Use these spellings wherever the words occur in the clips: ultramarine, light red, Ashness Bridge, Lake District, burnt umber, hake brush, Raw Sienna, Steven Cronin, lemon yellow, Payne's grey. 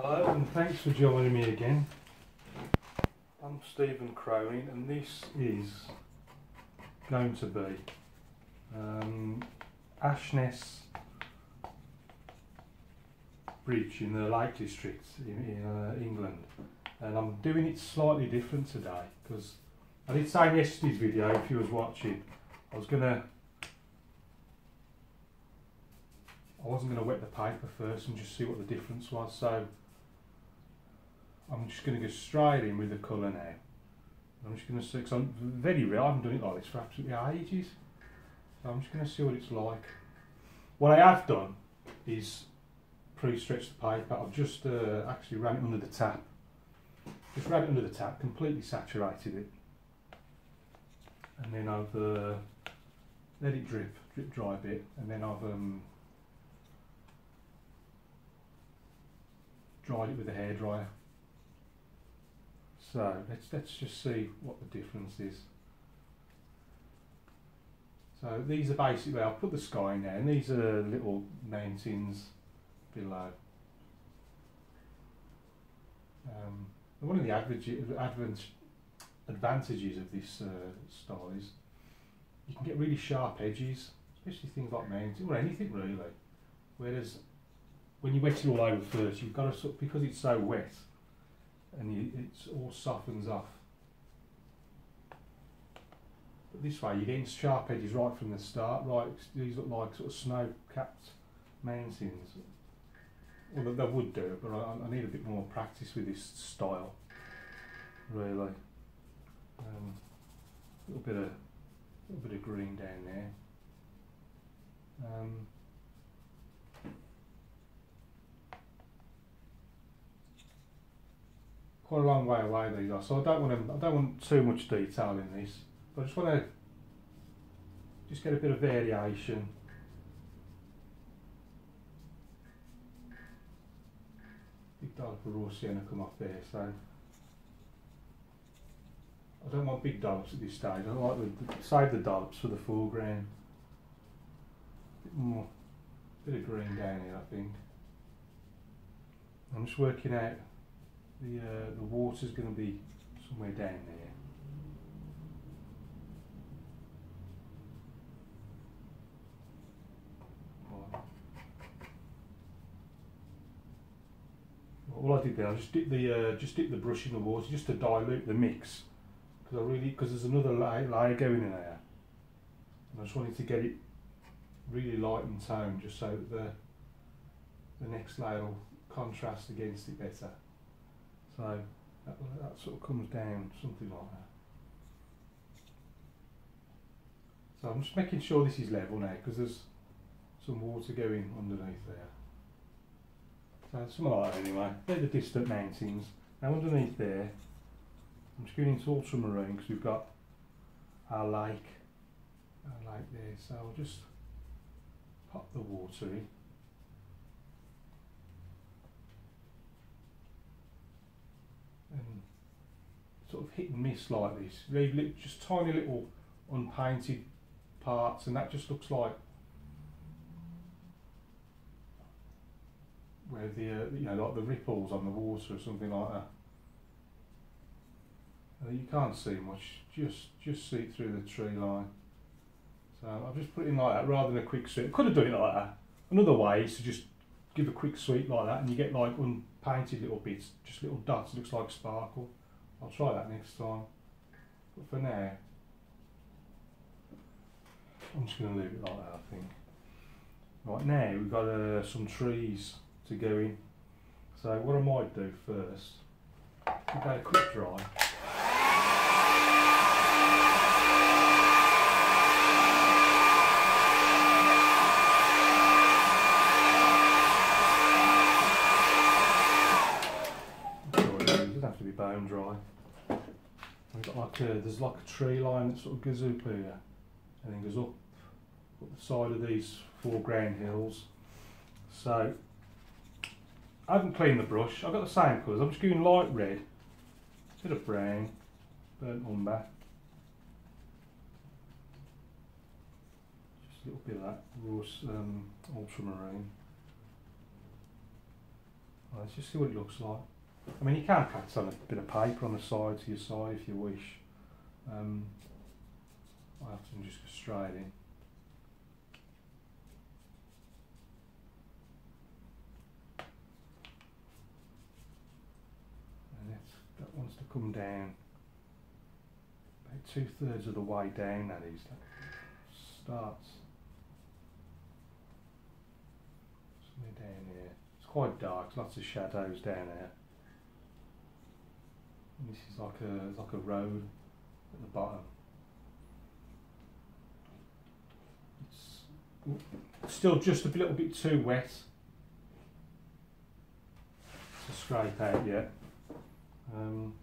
Hello and thanks for joining me again. I'm Steven Cronin and this is going to be Ashness Bridge in the Lake District in England, and I'm doing it slightly different today because I did say in yesterday's video, if you was watching, I wasn't going to wet the paper first and just see what the difference was, so I'm just going to go straight in with the colour now. I'm just going to see, because I'm very rare, I haven't done it like this for absolutely ages, so I'm just going to see what it's like. What I have done is pre-stretch the paper. I've just actually ran it under the tap, completely saturated it, and then I've let it drip dry a bit, and then I've dried it with a hairdryer. So let's just see what the difference is. So these are basically, I'll put the sky in there, and these are little mountains below. One of the advantages of this style is you can get really sharp edges, especially things like mountains, or anything really. Whereas when you wet it all over first, you've got to sort of, because it's so wet, and it all softens off. But this way, you're getting sharp edges right from the start. Right, these look like sort of snow-capped mountains. Well, they would do, but I need a bit more practice with this style, really. A little bit of green down there. Quite a long way away these are, so I don't want too much detail in this, but I just want to get a bit of variation. Big dollop of Raw Sienna come off there, so I don't want big dollops at this stage. I like to save the dollops for the foreground. Bit of green down here, I think. I'm just working out. The water's going to be somewhere down there. All I did there, I just dipped the brush in the water just to dilute the mix, because there's another layer going in there, and I just wanted to get it really light in tone, just so that the next layer will contrast against it better. So that sort of comes down, something like that. So I'm just making sure this is level now, because there's some water going underneath there. So something like that anyway. They're the distant mountains. Now underneath there, I'm just going into ultramarine because we've got our lake there. So I'll just pop the water in. And sort of hit and miss like this, leave just tiny little unpainted parts, and that just looks like where the you know, like the ripples on the water or something like that. You can't see much, just see it through the tree line. So I'll just put it in like that rather than a quick sweep. I could have done it like that. Another way is to just give a quick sweep like that, and you get like unpainted little bits, just little dots. It looks like sparkle. I'll try that next time, but for now, I'm just going to leave it like that, I think. Right, now we've got some trees to go in. So what I might do first, give that a quick dry. Bone dry. We've got like there's like a tree line that sort of goes up here, and then goes up the side of these foreground hills. So I haven't cleaned the brush. I've got the same colours. I'm just doing light red, bit of brown, burnt umber, just a little bit of that raw ultramarine. Let's just see what it looks like. I mean, you can perhaps have a bit of paper on the side to your side if you wish. I often just go straight in. And that wants to come down about 2/3 of the way down, that is. That starts somewhere down here. It's quite dark, lots of shadows down there. And this is like a road at the bottom. It's still just a little bit too wet to scrape out yet. Into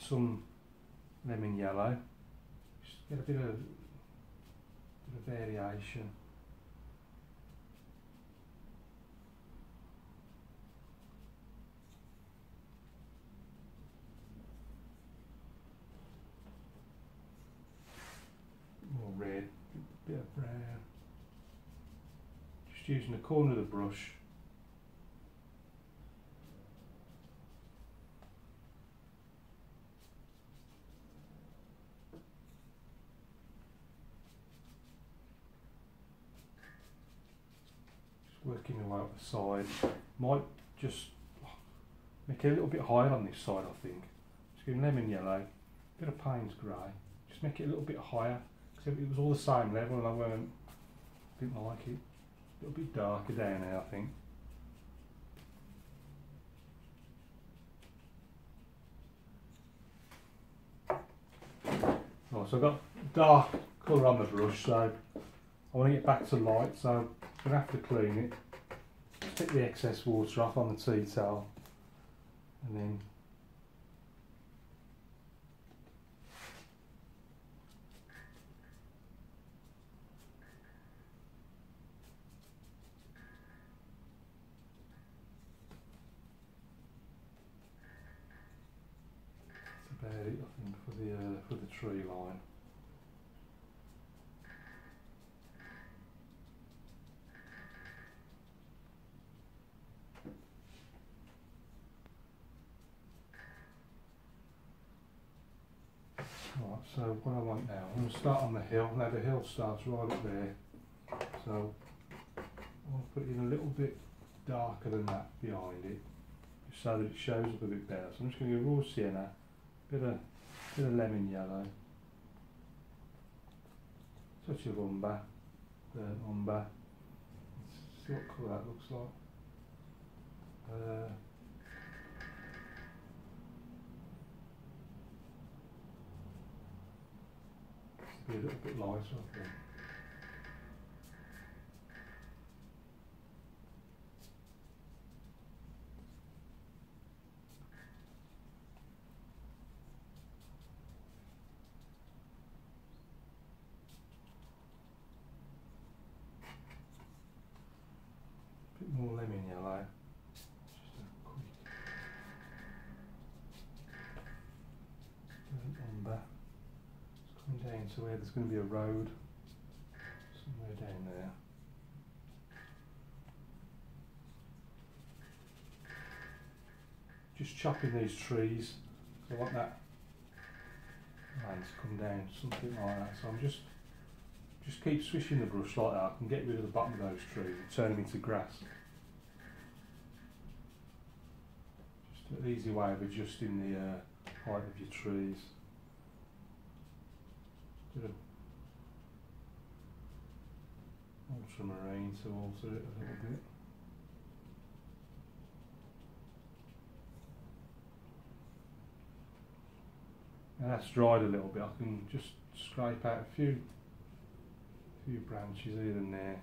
some lemon yellow. Just get a bit of variation. Red, bit of brown, just using the corner of the brush just working away up the side. Might just make it a little bit higher on this side, I think. Just giving lemon yellow, bit of Payne's grey, just make it a little bit higher. It was all the same level and I didn't like it. It's a little bit darker down there, I think. Right, so I've got dark colour on the brush, so I want to get back to light, so I'm going to have to clean it. Take the excess water off on the tea towel and then I think for the tree line. Right, so what I want now, I'm going to start on the hill. Now the hill starts right up there, so I'll put it in a little bit darker than that behind it, just so that it shows up a bit better. So I'm just going to go raw sienna. Bit of lemon yellow, touch of umber, burnt umber. Let's see what colour that looks like. Be a little bit lighter, I think. More lemon yellow. Just a quick umber. It's coming down to where there's going to be a road somewhere down there. Just chopping these trees. I want that line to come down, something like that. So I'm just keep swishing the brush like that. I can get rid of the bottom of those trees and turn them into grass. Just an easy way of adjusting the height of your trees. Bit of ultramarine to alter it a little bit. And that's dried a little bit. I can just scrape out a few branches here and there.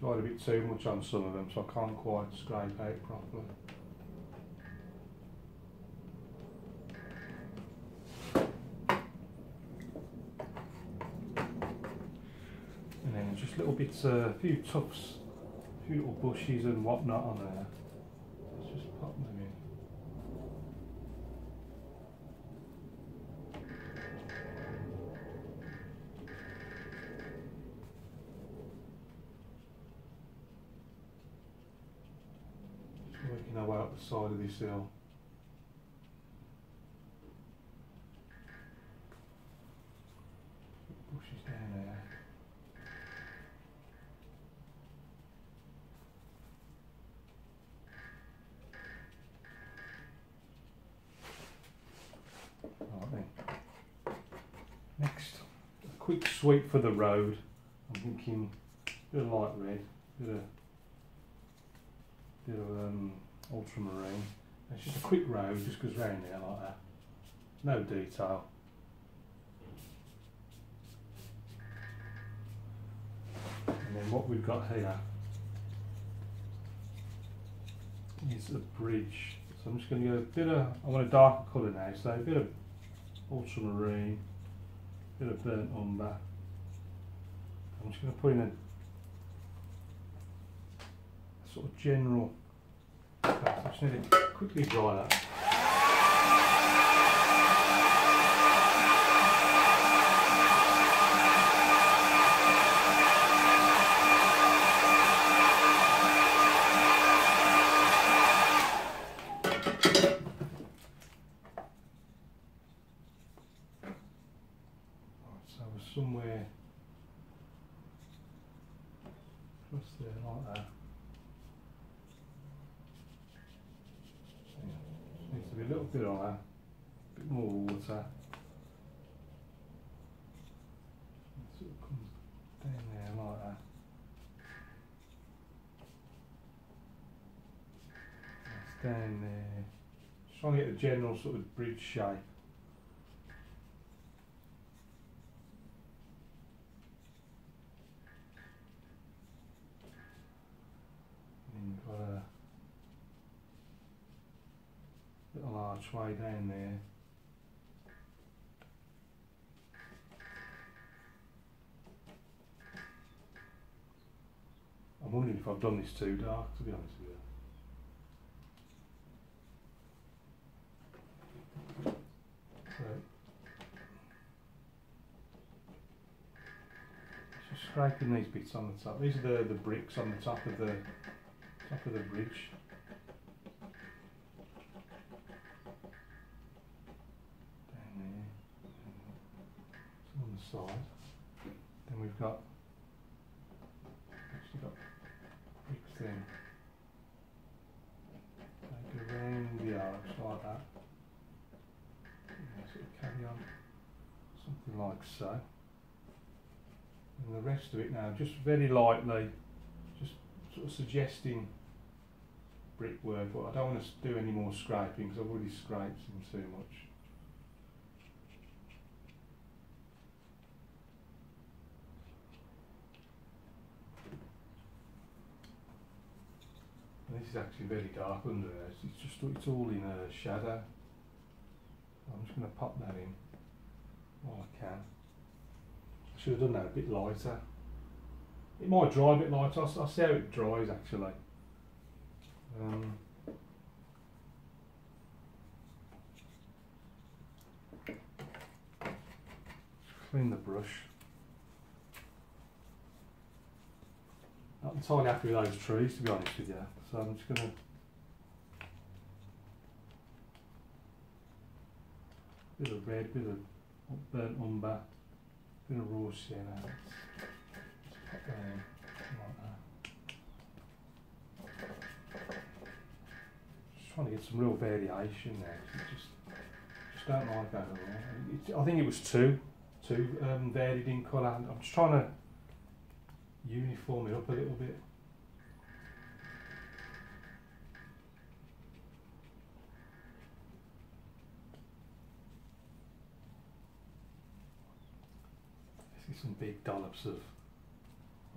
Dried a bit too much on some of them, so I can't quite scrape out properly. And then just little bits, a few tufts, a few little bushes and whatnot on there. Let's just pop them in. making our way up the side of this hill. Bushes down there. Next, a quick sweep for the road. I'm thinking a bit of light red, a bit of ultramarine. It's just a quick road, just goes round there like that. No detail. And then what we've got here is a bridge. So I'm just going to go a bit of, I want a darker colour now, so a bit of ultramarine, a bit of burnt umber. I'm just going to put in a sort of general. So I just need to quickly dry that. Somewhere across there like that. Just needs to be a little bit higher, a bit more water. It sort of comes down there like that. That's down there. Just trying to get a general sort of bridge shape. Little archway down there. I'm wondering if I've done this too dark, to be honest with you. So, just scraping these bits on the top. These are the bricks on the top of the bridge. Side. Then we've got bricks then. Like around the arch like that. And sort of carry on. Something like so. And the rest of it now, just very lightly, just sort of suggesting brickwork, but I don't want to do any more scraping because I've already scraped them too much. This is actually very dark under there, it's just all in a shadow. I'm just going to pop that in while I can. I should have done that a bit lighter. It might dry a bit lighter, I'll see how it dries actually. Clean the brush. Not entirely happy with those trees, to be honest with you, so I'm just going to bit of red, bit of burnt umber, bit of raw sienna. Let's pop that in like that. Just trying to get some real variation there. Just don't like that at all. I think it was too varied in colour. I'm just trying to uniform it up a little bit. I see some big dollops of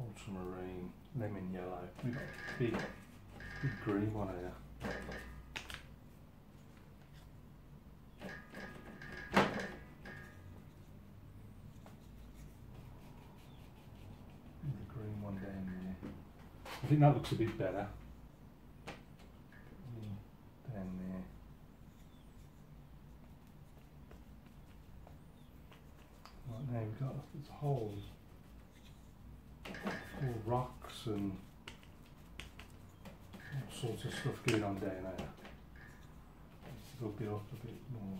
ultramarine, lemon yellow. We've got a big green one here. I think that looks a bit better. Down there. Right now we've got this whole rocks and all sorts of stuff going on down there. Let's go build up a bit more.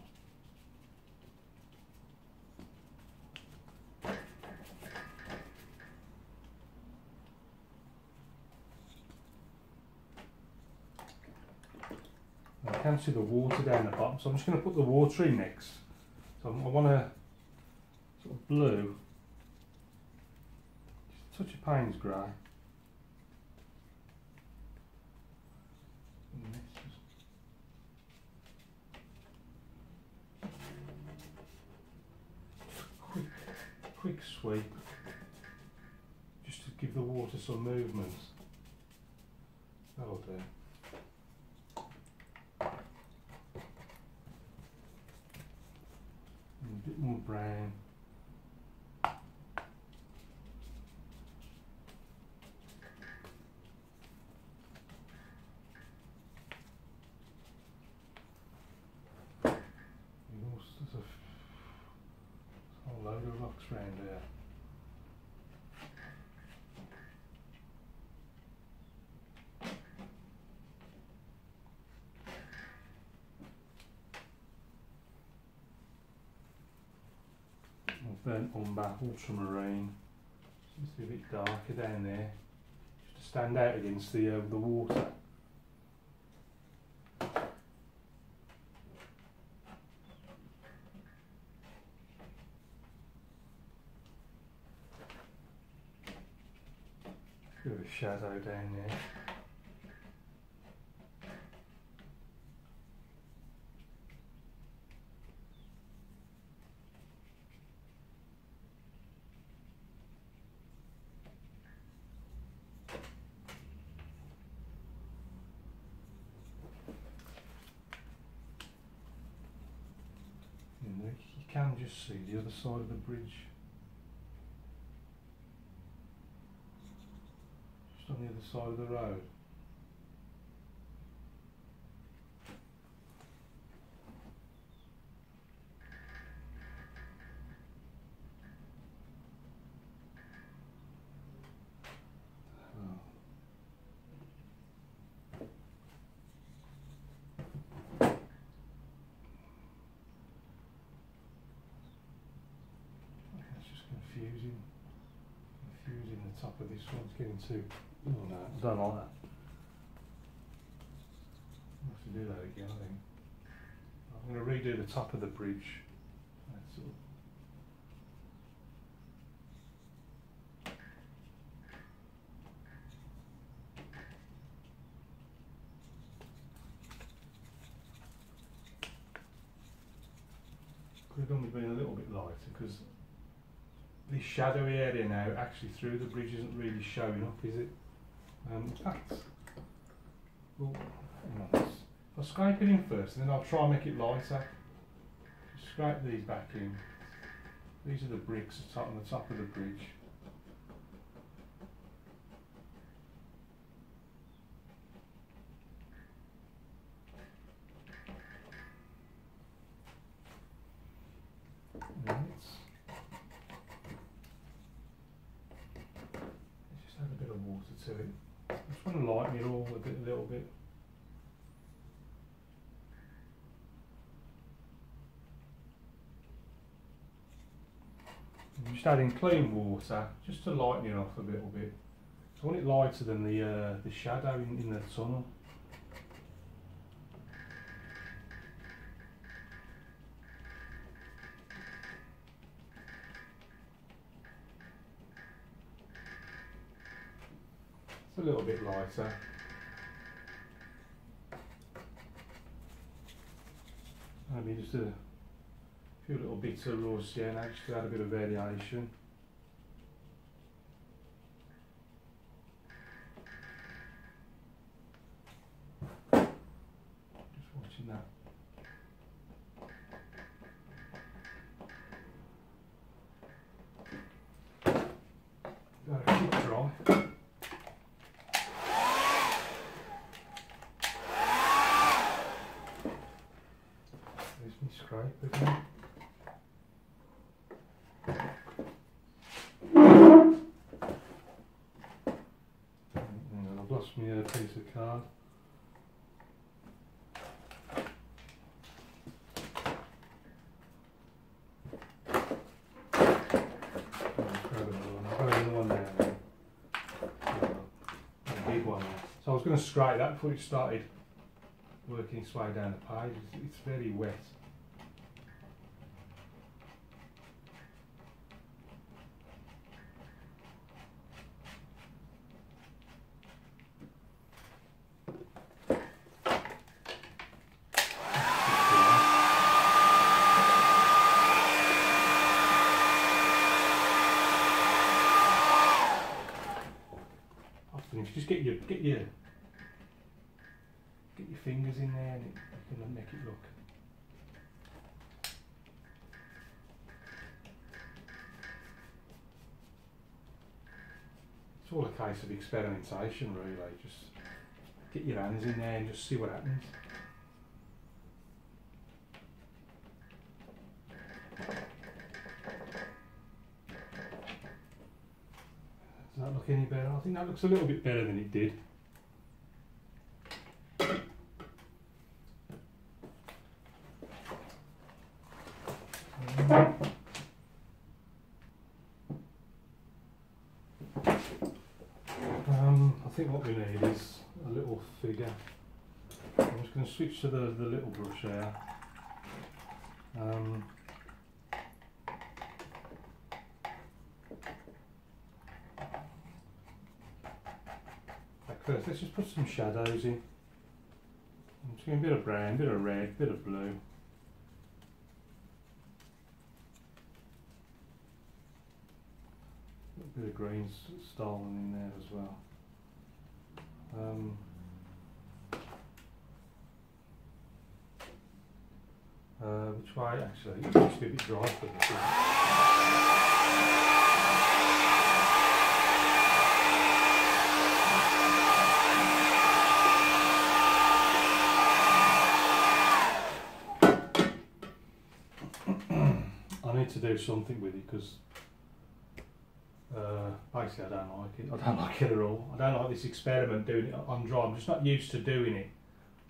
I can see the water down the bottom, so I'm just going to put the water in next. So I want to sort of blue, just a touch of Payne's grey. Quick sweep, just to give the water some movement. That'll do. A bit more brown. There's a whole load of rocks around here. Burnt umber, ultramarine. Seems to be a bit darker down there, just to stand out against the water. Bit of a shadow down there. You can just see the other side of the bridge, just on the other side of the road. Confusing the top of this one, it's getting too... Oh no, I don't like that. I'll have to do that again, I think. I'm going to redo the top of the bridge. That's all. Could have only been a little bit lighter, because this shadowy area now, actually through the bridge, isn't really showing up, is it? Oh, hang on. I'll scrape it in first, and then I'll try and make it lighter. Just scrape these back in. These are the bricks on the top of the bridge. To it. I just want to lighten it all a little bit. I'm just adding clean water just to lighten it off a little bit. I want it lighter than the shadow in the tunnel. It's a little bit lighter. I mean, just a few little bits of raw sienna just to add a bit of variation. Just watching that. I've lost me a piece of card. going to scry that before it started working its way down the page. It's very wet. Just get your fingers in there and you can make it look. It's all a case of experimentation, really. Just get your hands in there and just see what happens. Does that look any better? I think that looks a little bit better than it did. I think what we need is a little figure. I'm just going to switch to the little brush here. First, let's just put some shadows in. I'm just doing a bit of brown, a bit of red, a bit of blue. A bit of green stolen in there as well. Which way, actually, it's actually a bit dry for this. To do something with it because basically I don't like it. I don't like it at all. I don't like this experiment doing it on dry. I'm just not used to doing it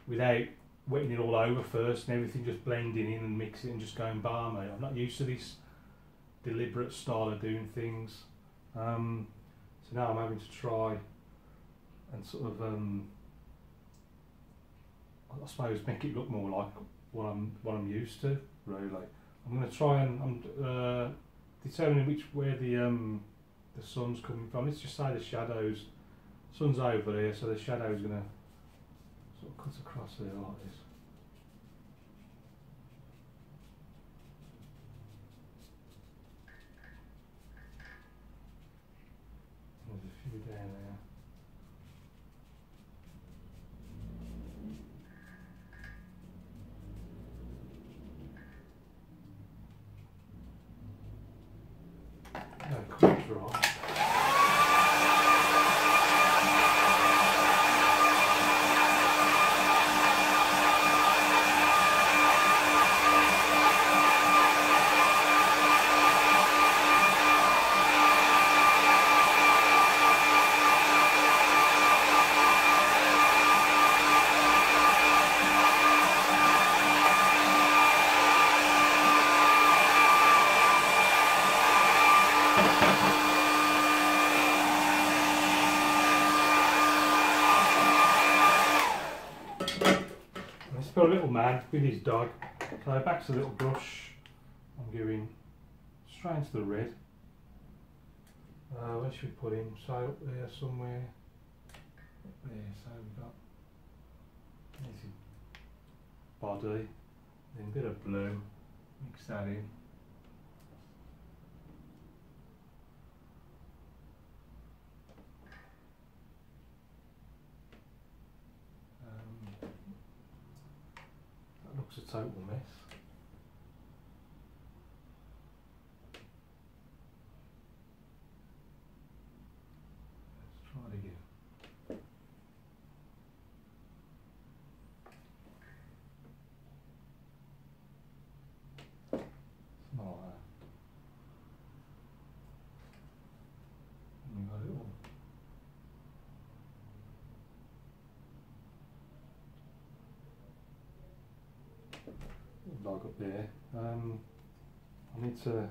without wetting it all over first and everything just blending in and mixing and just going balmy. I'm not used to this deliberate style of doing things. So now I'm having to try and sort of I suppose make it look more like what I'm used to, really. I'm going to try and determining where the sun's coming from. Let's just say the shadows. Sun's over here, so the shadow's going to sort of cut across here like this. There's a few down there. Got a little man with his dog, so back to the little brush. I'm going straight into the red. Where should we put him? So up there somewhere. Up there, so we've got his body, then a bit of blue, mix that in. A total mess. Let's try it again. Something like that. And we've got it all. Dog up there. I need to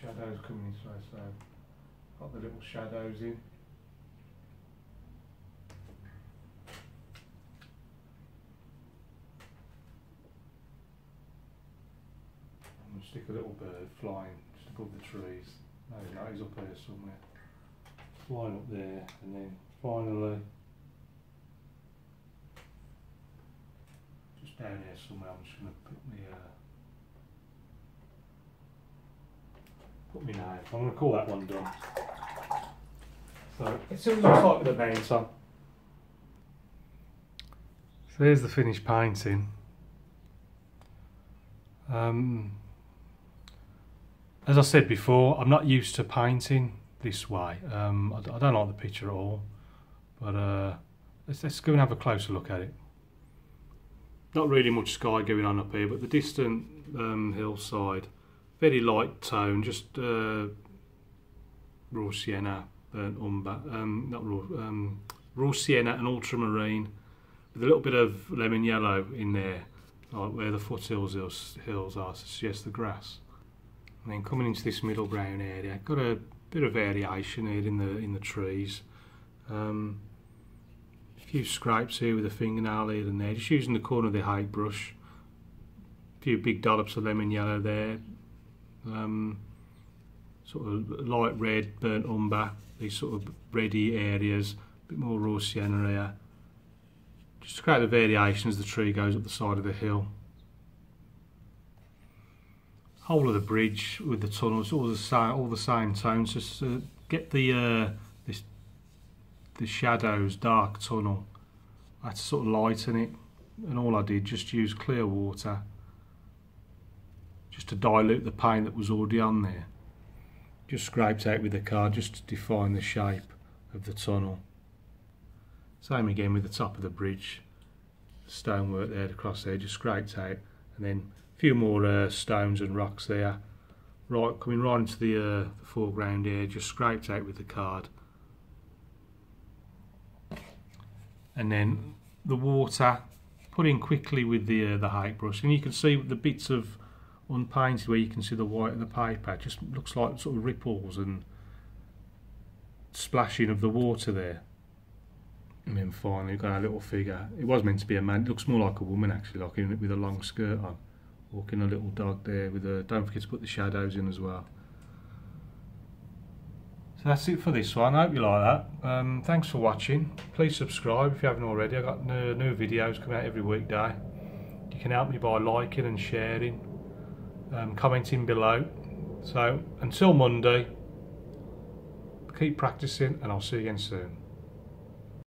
shadows coming this way, so pop the little shadows in. Stick a little bird flying just above the trees. No, he's up here somewhere. Flying up there, and then finally just down here somewhere. I'm just going to put me name. I'm going to call that one done. So it seems like the main one. So there's the finished painting. As I said before, I'm not used to painting this way. I don't like the picture at all, but let's go and have a closer look at it. Not really much sky going on up here, but the distant hillside, very light tone, just raw sienna, burnt umber, raw sienna and ultramarine, with a little bit of lemon yellow in there, like where the foothills are, suggests the grass. And then coming into this middle brown area, got a bit of variation here in the trees. A few scrapes here with a fingernail here and there, just using the corner of the hake brush. A few big dollops of lemon yellow there. Sort of light red, burnt umber, these sort of reddy areas. A bit more raw sienna here. Just to create the variation as the tree goes up the side of the hill. Whole of the bridge with the tunnels, all the same tones. Just get the shadows, dark tunnel. I had to sort of lighten it, and all I did just use clear water, just to dilute the paint that was already on there. Just scraped out with the card, just to define the shape of the tunnel. Same again with the top of the bridge, stonework there across there, just scraped out, and then. Few more stones and rocks there, right coming right into the foreground here, just scraped out with the card. And then the water put in quickly with the hake brush, and you can see the bits of unpainted where you can see the white of the paper. It just looks like sort of ripples and splashing of the water there. And then finally we've got our little figure. It was meant to be a man. It looks more like a woman actually, like in it with a long skirt on. Walking a little dog there with a. Don't forget to put the shadows in as well. So that's it for this one. I hope you like that. Thanks for watching. Please subscribe if you haven't already. I've got new videos coming out every weekday. You can help me by liking and sharing, commenting below. So until Monday, keep practicing, and I'll see you again soon.